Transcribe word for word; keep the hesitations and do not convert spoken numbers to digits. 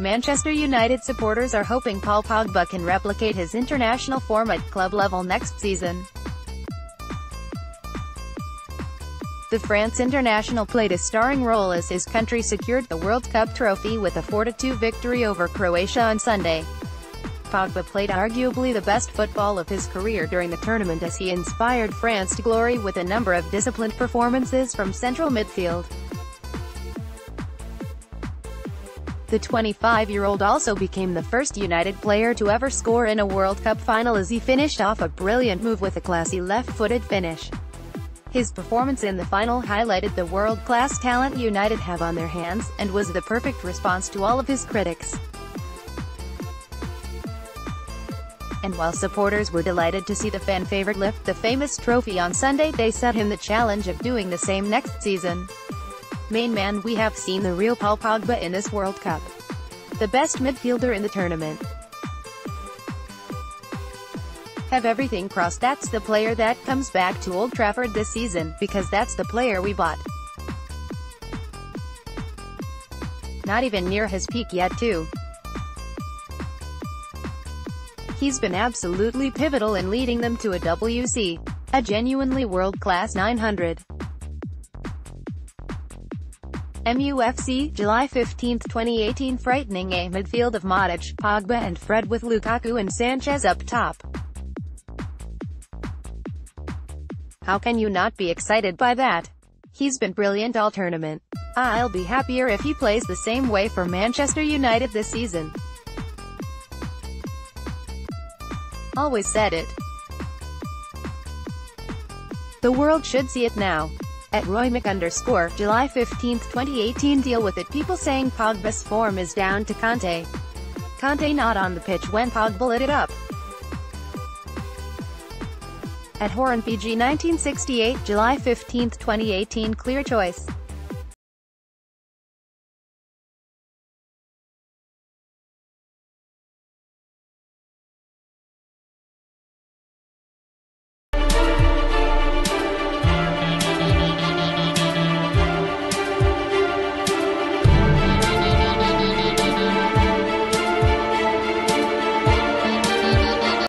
Manchester United supporters are hoping Paul Pogba can replicate his international form at club level next season. The France international played a starring role as his country secured the World Cup trophy with a four to two victory over Croatia on Sunday. Pogba played arguably the best football of his career during the tournament as he inspired France to glory with a number of disciplined performances from central midfield. The twenty-five-year-old also became the first United player to ever score in a World Cup final as he finished off a brilliant move with a classy left-footed finish. His performance in the final highlighted the world-class talent United have on their hands, and was the perfect response to all of his critics. And while supporters were delighted to see the fan favorite lift the famous trophy on Sunday, they set him the challenge of doing the same next season. Main man, we have seen the real Paul Pogba in this World Cup. The best midfielder in the tournament. Have everything crossed that's the player that comes back to Old Trafford this season, because that's the player we bought. Not even near his peak yet too. He's been absolutely pivotal in leading them to a W C. A genuinely world-class nine hundred. M U F C, July fifteenth twenty eighteen. Frightening a midfield of Modric, Pogba and Fred with Lukaku and Sanchez up top. How can you not be excited by that? He's been brilliant all tournament. I'll be happier if he plays the same way for Manchester United this season. Always said it. The world should see it now. At Roymic underscore, July fifteenth twenty eighteen. Deal with it. People saying Pogba's form is down to Conte. Conte not on the pitch when Pogba lit it up. At Horan P G nineteen sixty-eight, July fifteenth twenty eighteen. Clear choice.